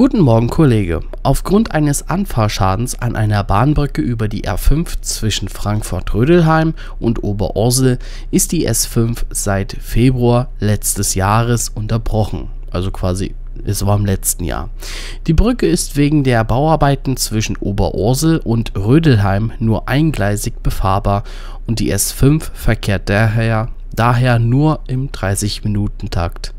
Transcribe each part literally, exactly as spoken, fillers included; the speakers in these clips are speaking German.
Guten Morgen, Kollege. Aufgrund eines Anfahrschadens an einer Bahnbrücke über die R fünf zwischen Frankfurt-Rödelheim und Oberursel ist die S fünf seit Februar letztes Jahres unterbrochen. Also quasi, es war im letzten Jahr. Die Brücke ist wegen der Bauarbeiten zwischen Oberursel und Rödelheim nur eingleisig befahrbar und die S fünf verkehrt daher, daher nur im dreißig Minuten Takt.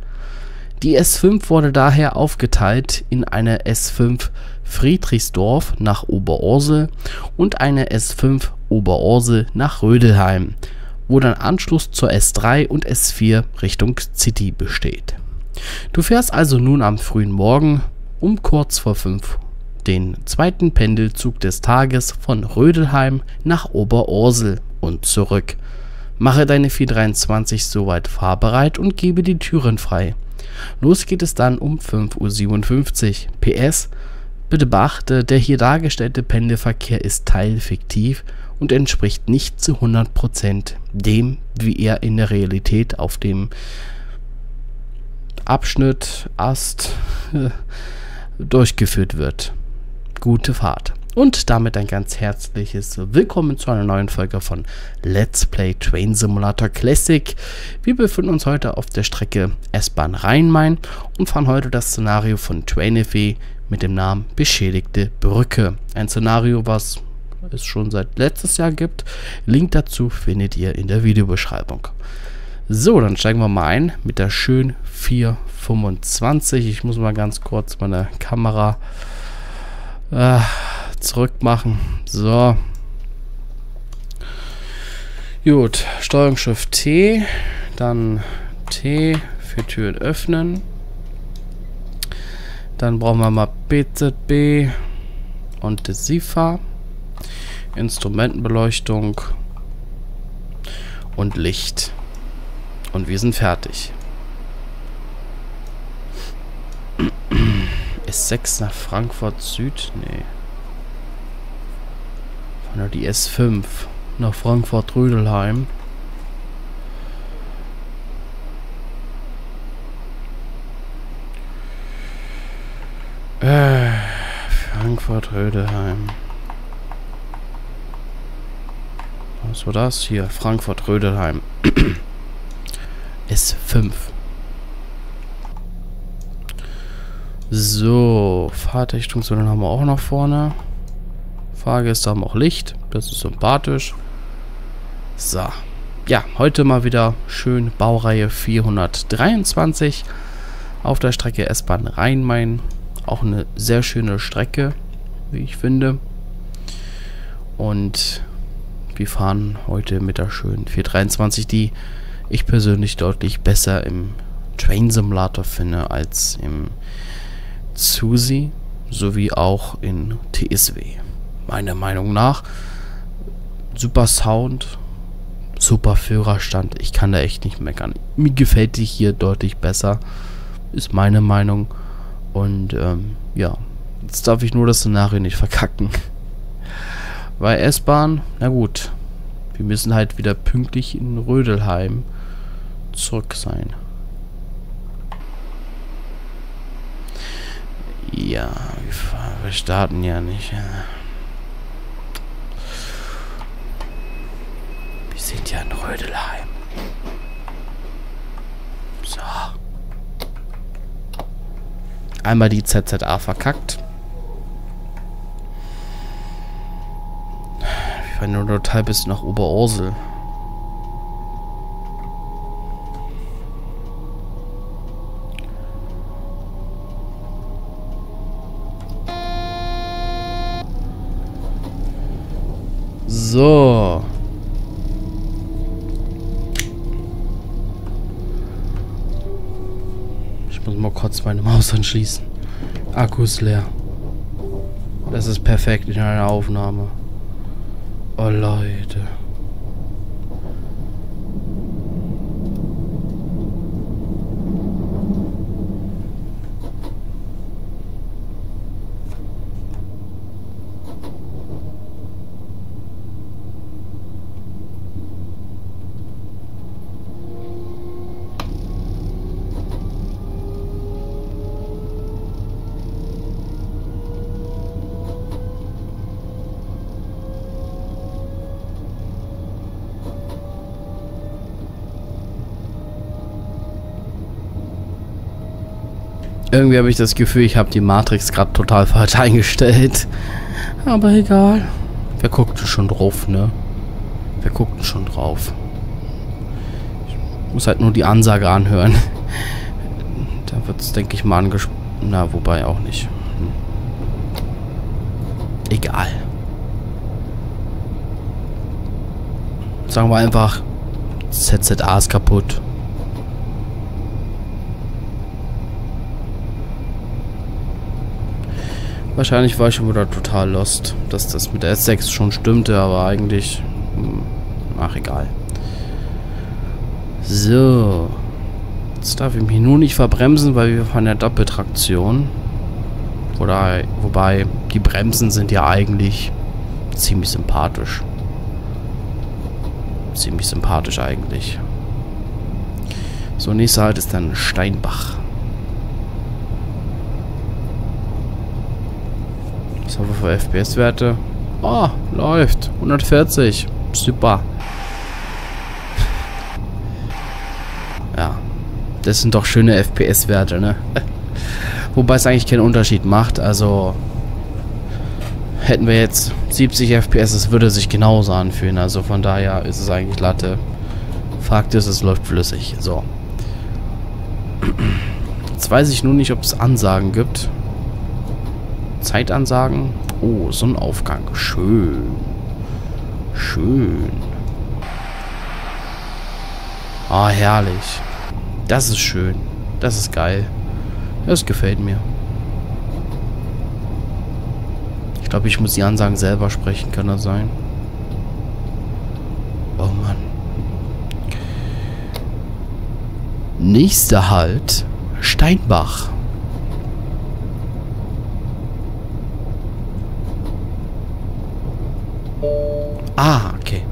Die S fünf wurde daher aufgeteilt in eine S fünf Friedrichsdorf nach Oberursel und eine S fünf Oberursel nach Rödelheim, wo dann Anschluss zur S drei und S vier Richtung City besteht. Du fährst also nun am frühen Morgen um kurz vor fünf den zweiten Pendelzug des Tages von Rödelheim nach Oberursel und zurück. Mache deine vier dreiundzwanzig soweit fahrbereit und gebe die Türen frei. Los geht es dann um fünf Uhr siebenundfünfzig. P S, bitte beachte, der hier dargestellte Pendelverkehr ist teilfiktiv und entspricht nicht zu hundert Prozent dem, wie er in der Realität auf dem Abschnitt Ast durchgeführt wird. Gute Fahrt. Und damit ein ganz herzliches Willkommen zu einer neuen Folge von Let's Play Train Simulator Classic. Wir befinden uns heute auf der Strecke S-Bahn Rhein Main und fahren heute das Szenario von TrainFW mit dem Namen Beschädigte Brücke. Ein Szenario, was es schon seit letztes Jahr gibt. Link dazu findet ihr in der Videobeschreibung. So, dann steigen wir mal ein mit der schönen vier fünfundzwanzig. Ich muss mal ganz kurz meine Kamera äh, zurück machen. So. Gut. Steuerung Shift T. Dann T für Türen öffnen. Dann brauchen wir mal B Z B und DeSiFA. Instrumentenbeleuchtung und Licht. Und wir sind fertig. S sechs nach Frankfurt Süd? Nee. Oder die S fünf nach Frankfurt-Rödelheim. Äh, Frankfurt-Rödelheim. Was war das? Hier, Frankfurt-Rödelheim. S fünf. So, Fahrtrichtungswindeln haben wir auch noch vorne. Fahrgäste haben auch Licht, das ist sympathisch. So, ja, heute mal wieder schön Baureihe vierhundertdreiundzwanzig auf der Strecke S-Bahn Rhein Main. Auch eine sehr schöne Strecke, wie ich finde. Und wir fahren heute mit der schönen vier dreiundzwanzig, die ich persönlich deutlich besser im Train Simulator finde als im Zusi sowie auch in T S W. Meiner Meinung nach super Sound, super Führerstand. Ich kann da echt nicht meckern. Mir gefällt die hier deutlich besser, ist meine Meinung. Und ähm, ja, jetzt darf ich nur das Szenario nicht verkacken. Bei S-Bahn, na gut, wir müssen halt wieder pünktlich in Rödelheim zurück sein. Ja, wir starten ja nicht. Wir sind ja in Rödelheim. So. Einmal die Z Z A verkackt. Wir fahren nur total bis nach Oberursel. So. Mal kurz meine Maus anschließen. Akku ist leer. Das ist perfekt in einer Aufnahme. Oh Leute. Irgendwie habe ich das Gefühl, ich habe die Matrix gerade total falsch eingestellt. Aber egal. Wer guckt schon drauf, ne? Wer guckt schon drauf? Ich muss halt nur die Ansage anhören. Da wird es, denke ich, mal angesprochen. Na, wobei auch nicht. Hm. Egal. Sagen wir einfach, Z Z A ist kaputt. Wahrscheinlich war ich schon wieder total lost, dass das mit der S sechs schon stimmte, aber eigentlich... Ach, egal. So. Jetzt darf ich mich nur nicht verbremsen, weil wir fahren ja Doppeltraktion. Oder, wobei, die Bremsen sind ja eigentlich ziemlich sympathisch. Ziemlich sympathisch eigentlich. So, nächster Halt ist dann Steinbach. Für F P S-Werte. Oh, läuft. hundertvierzig. Super. Ja. Das sind doch schöne F P S-Werte, ne? Wobei es eigentlich keinen Unterschied macht. Also, hätten wir jetzt siebzig F P S, es würde sich genauso anfühlen. Also von daher ist es eigentlich Latte. Fakt ist, es läuft flüssig. So. Jetzt weiß ich nur nicht, ob es Ansagen gibt. Zeitansagen. Oh, so ein Aufgang. Schön. Schön. Ah, herrlich. Das ist schön. Das ist geil. Das gefällt mir. Ich glaube, ich muss die Ansagen selber sprechen, kann das sein? Oh Mann. Nächster Halt. Steinbach. Ah, okay.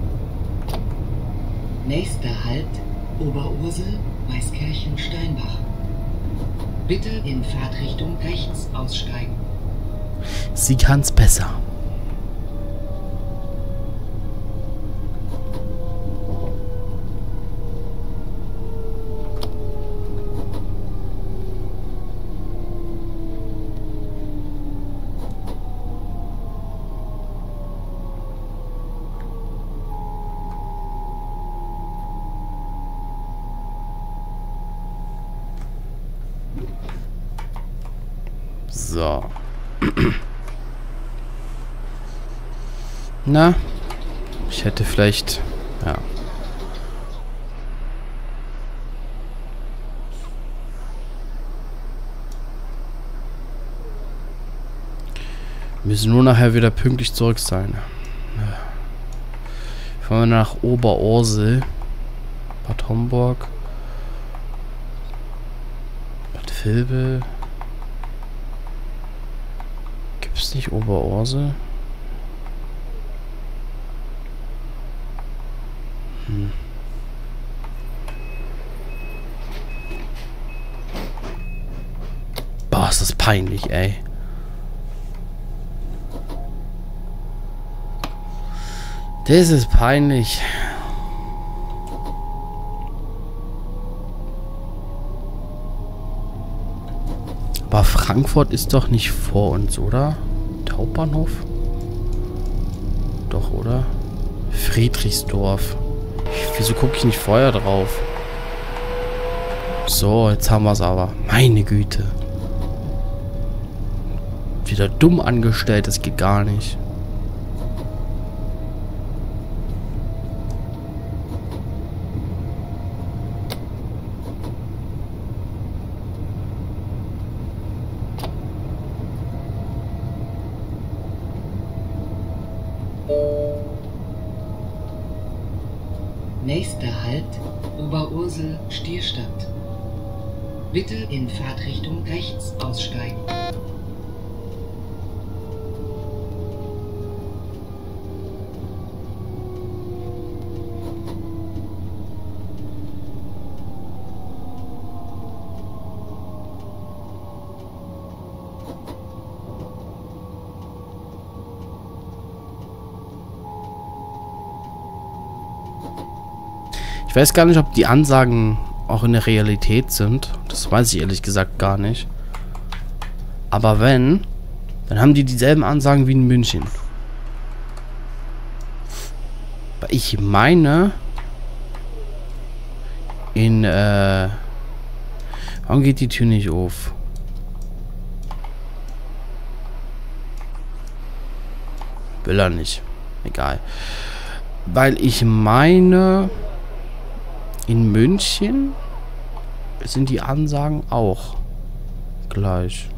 Nächster Halt, Oberursel, Weißkirchen, Steinbach. Bitte in Fahrtrichtung rechts aussteigen. Sie kann's besser. So. Na? Ich hätte vielleicht... Ja. Wir müssen nur nachher wieder pünktlich zurück sein. Ja. Fahren wir nach Oberursel. Bad Homburg. Bad Vilbel. Ist nicht Oberursel? Hm. Boah, ist das peinlich, ey. Das ist peinlich. Aber Frankfurt ist doch nicht vor uns, oder? Hauptbahnhof? Doch, oder? Friedrichsdorf. Wieso gucke ich nicht vorher drauf? So, jetzt haben wir es aber. Meine Güte. Wieder dumm angestellt, das geht gar nicht. Nächster Halt, Oberursel, Stierstadt. Bitte in Fahrtrichtung rechts aussteigen. Ich weiß gar nicht, ob die Ansagen auch in der Realität sind. Das weiß ich ehrlich gesagt gar nicht. Aber wenn, dann haben die dieselben Ansagen wie in München. Aber ich meine, in, äh, warum geht die Tür nicht auf? Will er nicht. Egal. Weil ich meine, in München sind die Ansagen auch gleich.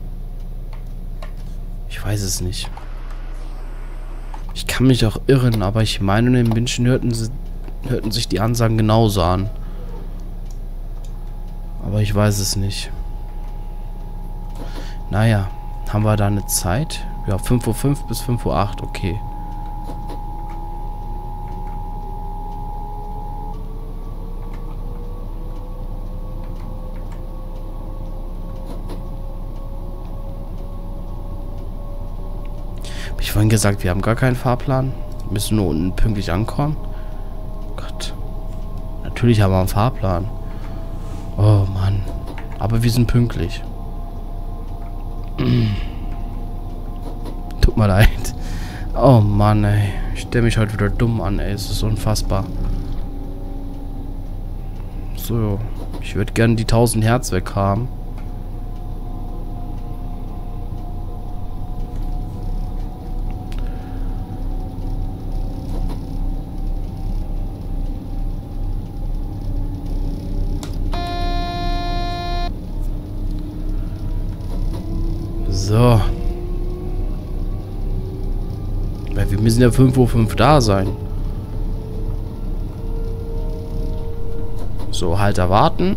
Ich weiß es nicht. Ich kann mich auch irren, aber ich meine, in München hörten, sie, hörten sich die Ansagen genauso an. Aber ich weiß es nicht. Naja, haben wir da eine Zeit? Ja, fünf Uhr fünf bis fünf Uhr acht, okay. Hab ich vorhin gesagt, wir haben gar keinen Fahrplan. Wir müssen nur unten pünktlich ankommen. Gott. Natürlich haben wir einen Fahrplan. Oh Mann. Aber wir sind pünktlich. Tut mir leid. Oh Mann, ey. Ich stelle mich heute wieder dumm an, ey. Es ist unfassbar. So. Ich würde gerne die tausend Hertz weg haben. So. Weil wir müssen ja fünf Uhr fünf da sein. So, halt erwarten.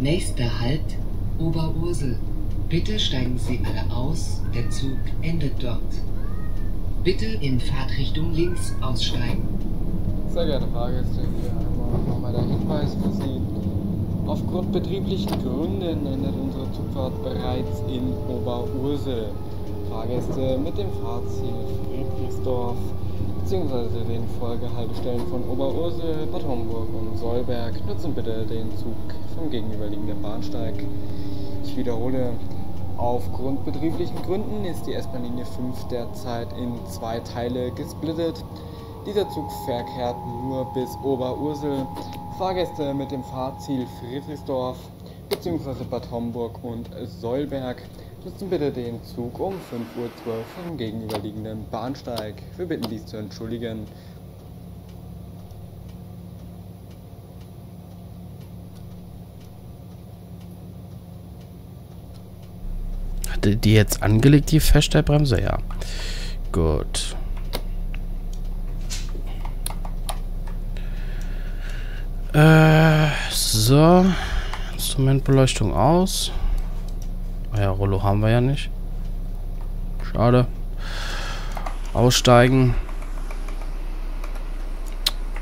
Nächster Halt, Oberursel. Bitte steigen Sie alle aus, der Zug endet dort. Bitte in Fahrtrichtung links aussteigen. Sehr geehrte Fahrgäste, hier einmal nochmal der Hinweis für Sie. Aufgrund betrieblichen Gründen endet unsere Zugfahrt bereits in Oberursel. Fahrgäste mit dem Fahrziel Friedrichsdorf beziehungsweise den Folgehaltestellen von Oberursel, Bad Homburg und Solberg nutzen bitte den Zug vom gegenüberliegenden Bahnsteig. Ich wiederhole, aufgrund betrieblichen Gründen ist die S-Bahn-Linie fünf derzeit in zwei Teile gesplittet. Dieser Zug verkehrt nur bis Oberursel. Fahrgäste mit dem Fahrziel Friedrichsdorf bzw. Bad Homburg und Solberg nutzen bitte den Zug um fünf Uhr zwölf vom gegenüberliegenden Bahnsteig. Wir bitten dies zu entschuldigen. Hatte die jetzt angelegt, die Feststellbremse? Ja. Gut. Äh, so. Instrumentbeleuchtung aus. Ja, Rollo haben wir ja nicht. Schade. Aussteigen.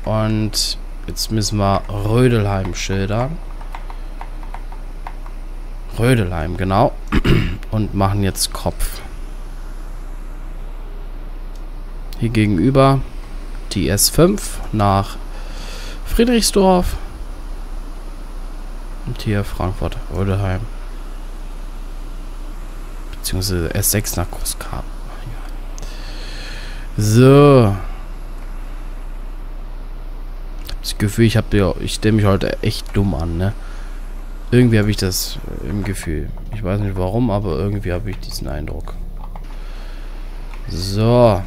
Und jetzt müssen wir Rödelheim schildern. Rödelheim, genau. Und machen jetzt Kopf. Hier gegenüber die S fünf nach Friedrichsdorf. Und hier Frankfurt, Rödelheim. Beziehungsweise S sechs nach Großkarten. So. Ich habe das Gefühl, ich habe, ich stelle mich heute echt dumm an, ne? Irgendwie habe ich das im Gefühl. Ich weiß nicht warum, aber irgendwie habe ich diesen Eindruck. So.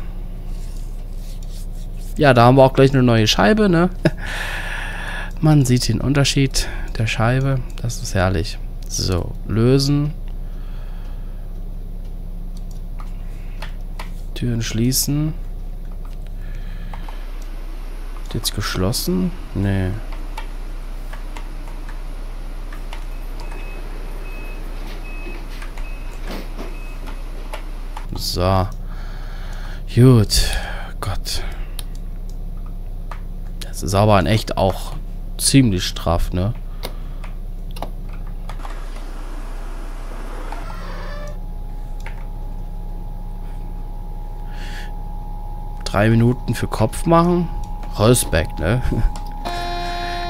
Ja, da haben wir auch gleich eine neue Scheibe, ne? Man sieht den Unterschied der Scheibe. Das ist herrlich. So, lösen. Türen schließen. Ist jetzt geschlossen? Nee. So. Gut. Gott. Das ist aber in echt auch ziemlich straff, ne? Drei Minuten für Kopf machen? Respekt, ne?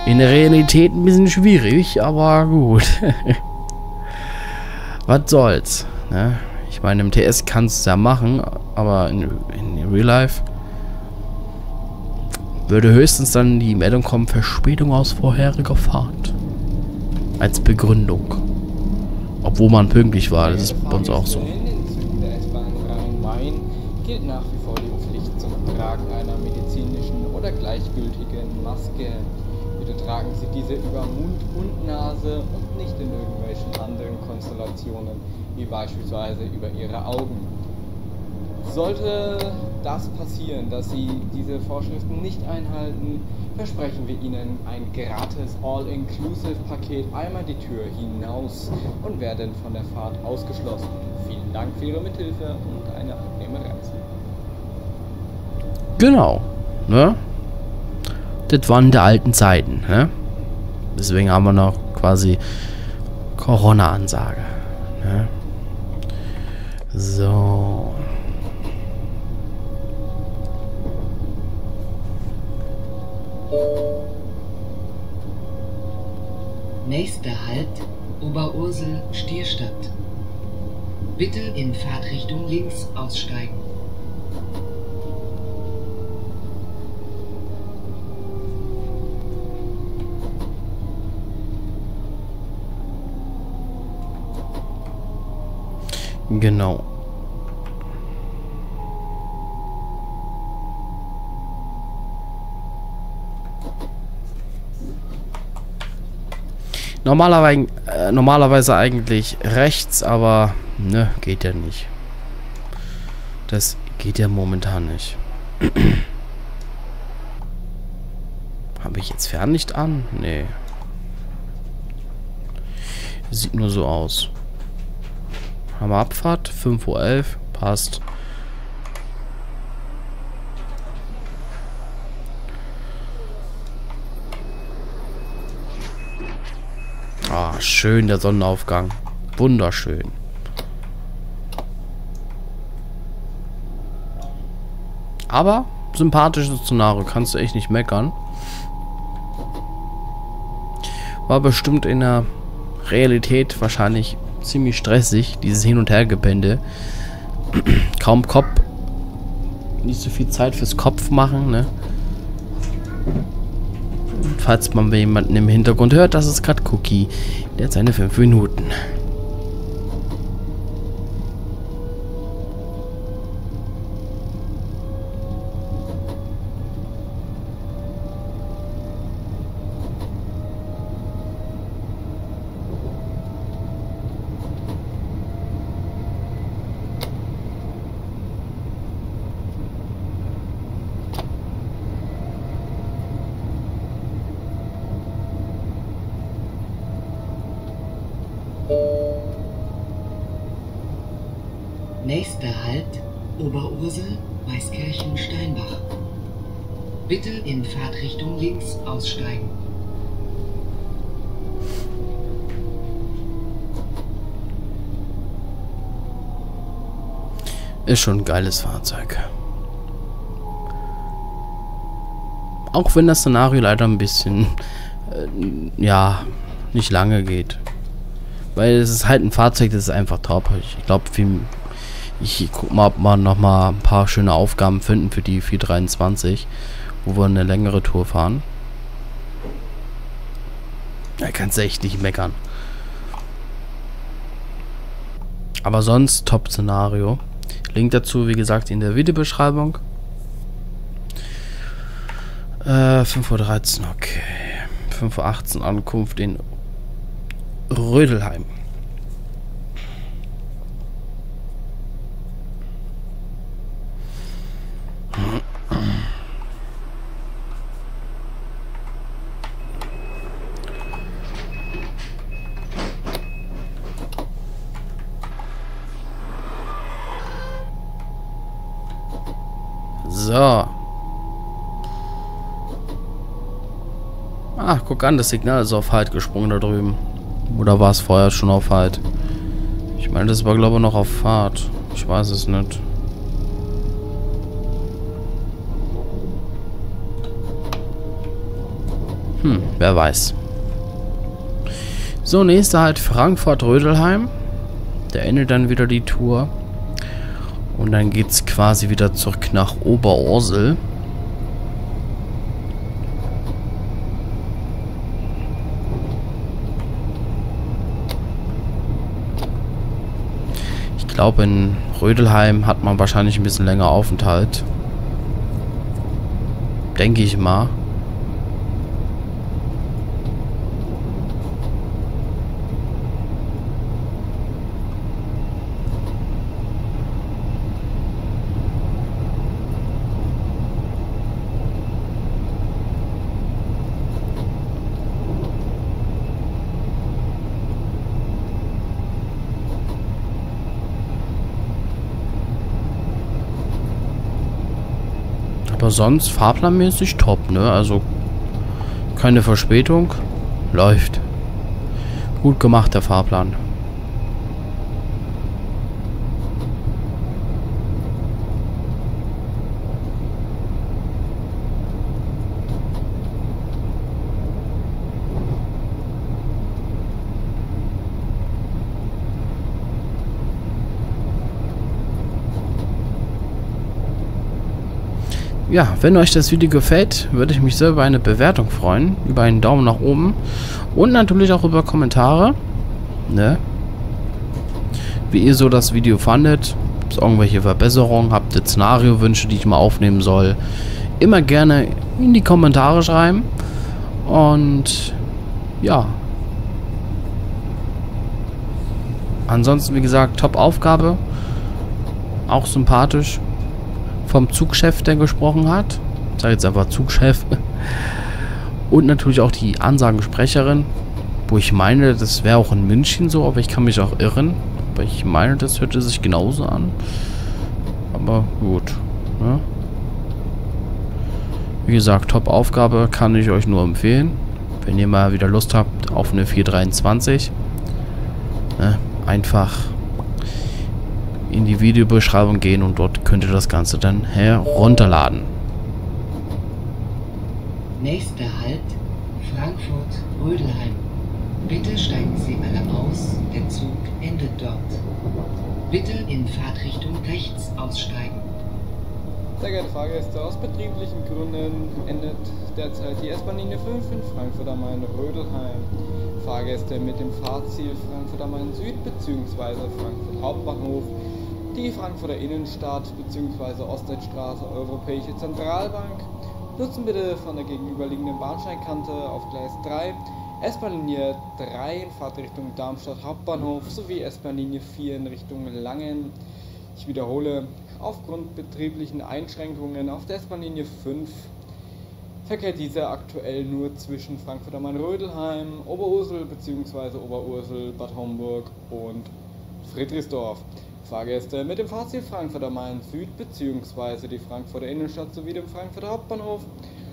In der Realität ein bisschen schwierig, aber gut. Was soll's, ne? Ich meine, im T S kannst du ja machen, aber in, in Real Life würde höchstens dann die Meldung kommen, Verspätung aus vorheriger Fahrt. Als Begründung. Obwohl man pünktlich war, das ist bei uns auch so. In der S-Bahn Rhein Main gilt nach wie vor die Pflicht zum Tragen einer medizinischen oder gleichgültigen Maske. Bitte tragen Sie diese über Mund und Nase und nicht in irgendwelchen anderen Konstellationen, wie beispielsweise über Ihre Augen. Sollte das passieren, dass Sie diese Vorschriften nicht einhalten, versprechen wir Ihnen ein gratis All-Inclusive-Paket einmal die Tür hinaus und werden von der Fahrt ausgeschlossen. Vielen Dank für Ihre Mithilfe und eine angenehme Reise. Genau, ne? Das waren die alten Zeiten, ne? Deswegen haben wir noch quasi Corona-Ansage, ne? So. Nächster Halt, Oberursel, Stierstadt. Bitte in Fahrtrichtung links aussteigen. Genau. Normalerweise, äh, normalerweise eigentlich rechts, aber ne, geht ja nicht. Das geht ja momentan nicht. Habe ich jetzt Fernlicht an? Nee. Sieht nur so aus. Haben wir Abfahrt, fünf Uhr elf, passt. Ah, schön der Sonnenaufgang. Wunderschön. Aber sympathisches Szenario, kannst du echt nicht meckern. War bestimmt in der Realität wahrscheinlich ziemlich stressig, dieses Hin- und Hergepende. Kaum Kopf. Nicht so viel Zeit fürs Kopf machen, ne? Falls man jemanden im Hintergrund hört, das ist gerade Cookie. Der hat seine fünf Minuten. Nächster Halt, Oberursel, Weißkirchen, Steinbach. Bitte in Fahrtrichtung links aussteigen. Ist schon ein geiles Fahrzeug. Auch wenn das Szenario leider ein bisschen, äh, ja, nicht lange geht. Weil es ist halt ein Fahrzeug, das ist einfach top. Ich glaube, viel... Ich guck mal, ob wir nochmal ein paar schöne Aufgaben finden für die vier zwei drei, wo wir eine längere Tour fahren. Da kannst du echt nicht meckern. Aber sonst Top-Szenario. Link dazu, wie gesagt, in der Videobeschreibung. Äh, fünf Uhr dreizehn, okay. fünf Uhr achtzehn, Ankunft in Rödelheim. So. Ach, guck an, das Signal ist auf Halt gesprungen da drüben. Oder war es vorher schon auf Halt? Ich meine, das war, glaube ich, noch auf Fahrt. Ich weiß es nicht. Hm, wer weiß. So, nächster halt Frankfurt-Rödelheim. Der endet dann wieder die Tour. Und dann geht's quasi wieder zurück nach Oberursel. Ich glaube, in Rödelheim hat man wahrscheinlich ein bisschen länger Aufenthalt. Denke ich mal. Aber sonst fahrplanmäßig top, ne? Also keine Verspätung. Läuft. Gut gemacht, der Fahrplan. Ja, wenn euch das Video gefällt, würde ich mich sehr über eine Bewertung freuen, über einen Daumen nach oben und natürlich auch über Kommentare, ne? Wie ihr so das Video fandet, ob es irgendwelche Verbesserungen, habt ihr Szenariowünsche, die ich mal aufnehmen soll, immer gerne in die Kommentare schreiben und ja. Ansonsten, wie gesagt, Top-Aufgabe, auch sympathisch. Vom Zugchef, der gesprochen hat. Ich sage jetzt einfach Zugchef. Und natürlich auch die Ansagensprecherin. Wo ich meine, das wäre auch in München so, aber ich kann mich auch irren. Aber ich meine, das hörte sich genauso an. Aber gut. Ne? Wie gesagt, Top-Aufgabe, kann ich euch nur empfehlen. Wenn ihr mal wieder Lust habt auf eine vier zwei drei. Ne? Einfach in die Videobeschreibung gehen und dort könnt ihr das Ganze dann herunterladen. Nächster Halt, Frankfurt-Rödelheim. Bitte steigen Sie alle aus, der Zug endet dort. Bitte in Fahrtrichtung rechts aussteigen. Sehr geehrte Fahrgäste, aus betrieblichen Gründen endet derzeit die S-Bahn-Linie fünf in Frankfurt am Main-Rödelheim. Fahrgäste mit dem Fahrziel Frankfurt am Main Süd bzw. Frankfurt Hauptbahnhof, die Frankfurter Innenstadt bzw. Ostseitstraße, Europäische Zentralbank. Nutzen bitte von der gegenüberliegenden Bahnsteigkante auf Gleis drei S-Bahn-Linie drei in Fahrtrichtung Darmstadt Hauptbahnhof sowie S-Bahn-Linie vier in Richtung Langen. Ich wiederhole, aufgrund betrieblichen Einschränkungen auf der S-Bahn-Linie fünf verkehrt diese aktuell nur zwischen Frankfurt am Main-Rödelheim, Oberursel bzw. Oberursel, Bad Homburg und Friedrichsdorf. Fahrgäste mit dem Fahrziel Frankfurt am Main Süd bzw. die Frankfurter Innenstadt sowie dem Frankfurter Hauptbahnhof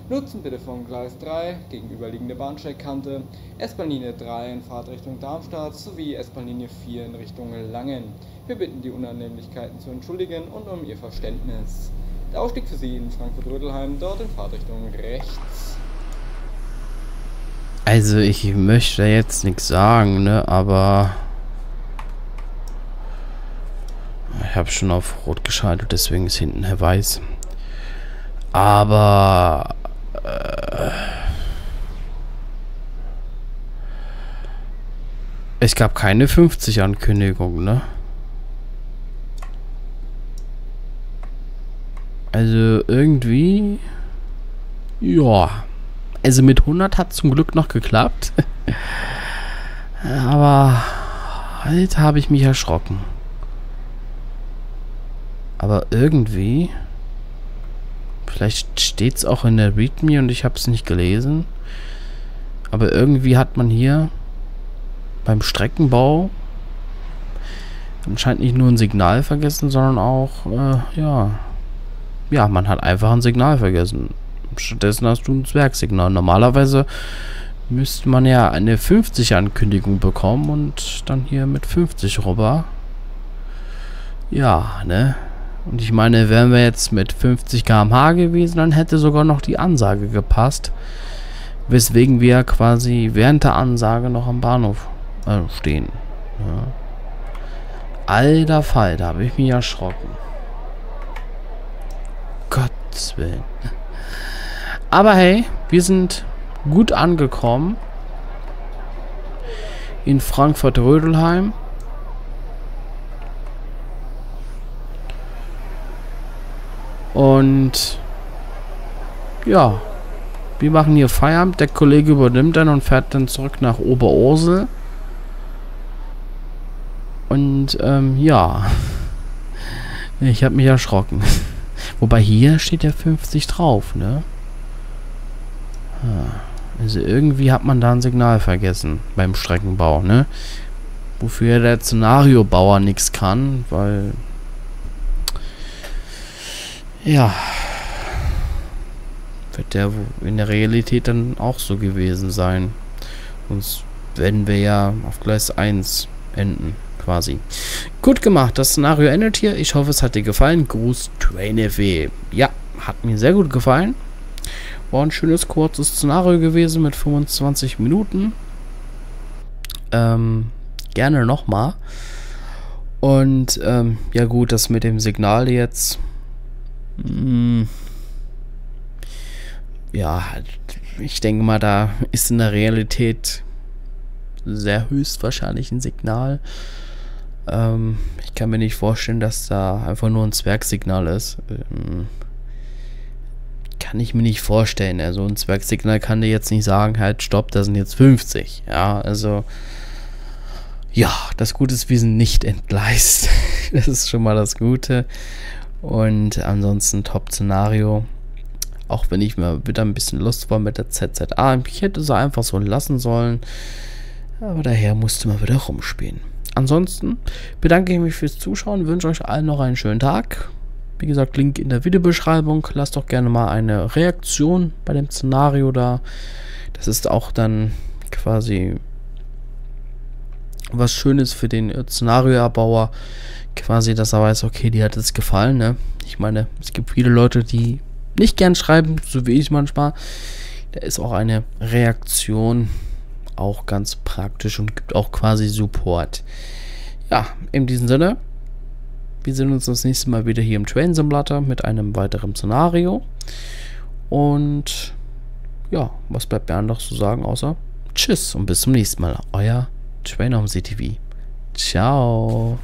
nutzen bitte von Gleis drei, gegenüberliegende Bahnsteigkante, S-Bahn-Linie drei in Fahrtrichtung Darmstadt sowie S-Bahn-Linie vier in Richtung Langen. Wir bitten, die Unannehmlichkeiten zu entschuldigen und um Ihr Verständnis. Der Ausstieg für Sie in Frankfurt-Rödelheim, dort in Fahrtrichtung rechts. Also ich möchte jetzt nichts sagen, ne, aber ich habe schon auf Rot geschaltet, deswegen ist hinten Herr Weiß. Aber äh, es gab keine fünfzig Ankündigung, ne? Also irgendwie, ja, also mit hundert hat es zum Glück noch geklappt, aber halt habe ich mich erschrocken. Aber irgendwie, vielleicht steht es auch in der README und ich habe es nicht gelesen, aber irgendwie hat man hier beim Streckenbau anscheinend nicht nur ein Signal vergessen, sondern auch, äh, ja... Ja, man hat einfach ein Signal vergessen. Stattdessen hast du ein Zwergsignal. Normalerweise müsste man ja eine fünfzig-Ankündigung bekommen und dann hier mit fünfzig rüber. Ja, ne? Und ich meine, wären wir jetzt mit fünfzig Kilometer pro Stunde gewesen, dann hätte sogar noch die Ansage gepasst. weswegen wir quasi während der Ansage noch am Bahnhof äh, stehen. Ja. Alter Fall, da habe ich mich erschrocken. Gottes Willen. Aber hey, wir sind gut angekommen in Frankfurt-Rödelheim. Und ja, wir machen hier Feierabend. Der Kollege übernimmt dann und fährt dann zurück nach Oberursel. Und ähm, ja, ich habe mich erschrocken. Wobei hier steht ja fünfzig drauf, ne? Also irgendwie hat man da ein Signal vergessen beim Streckenbau, ne? Wofür der Szenariobauer nichts kann, weil... ja... wird der in der Realität dann auch so gewesen sein. Sonst werden wir ja auf Gleis eins enden, quasi. Gut gemacht, das Szenario endet hier. Ich hoffe, es hat dir gefallen. Gruß, TrainFW. Ja, hat mir sehr gut gefallen. War ein schönes, kurzes Szenario gewesen mit fünfundzwanzig Minuten. Ähm, gerne nochmal. Und, ähm, ja gut, das mit dem Signal jetzt. Mh, ja, ich denke mal, da ist in der Realität sehr höchstwahrscheinlich ein Signal. Ähm, ich kann mir nicht vorstellen, dass da einfach nur ein Zwergsignal ist. Ähm, Kann ich mir nicht vorstellen. Also ein Zwergsignal kann dir jetzt nicht sagen, halt stopp, da sind jetzt fünfzig. Ja, also ja, das Gute ist, wir sind nicht entgleist. Das ist schon mal das Gute. Und ansonsten Top-Szenario. Auch wenn ich mir wieder ein bisschen Lust war mit der Z Z A. Ich hätte sie einfach so lassen sollen. Aber daher musste man wieder rumspielen. Ansonsten bedanke ich mich fürs Zuschauen. Wünsche euch allen noch einen schönen Tag. Wie gesagt, Link in der Videobeschreibung. Lasst doch gerne mal eine Reaktion bei dem Szenario da. Das ist auch dann quasi was Schönes für den Szenarioerbauer. Quasi, dass er weiß, okay, dir hat es gefallen. Ne? Ich meine, es gibt viele Leute, die nicht gern schreiben, so wie ich manchmal. Da ist auch eine Reaktion auch ganz praktisch und gibt auch quasi Support. Ja, in diesem Sinne. Wir sehen uns das nächste Mal wieder hier im Train Simulator mit einem weiteren Szenario. Und ja, was bleibt mir anders zu sagen, außer tschüss und bis zum nächsten Mal. Euer Trainer um C T V. Ciao.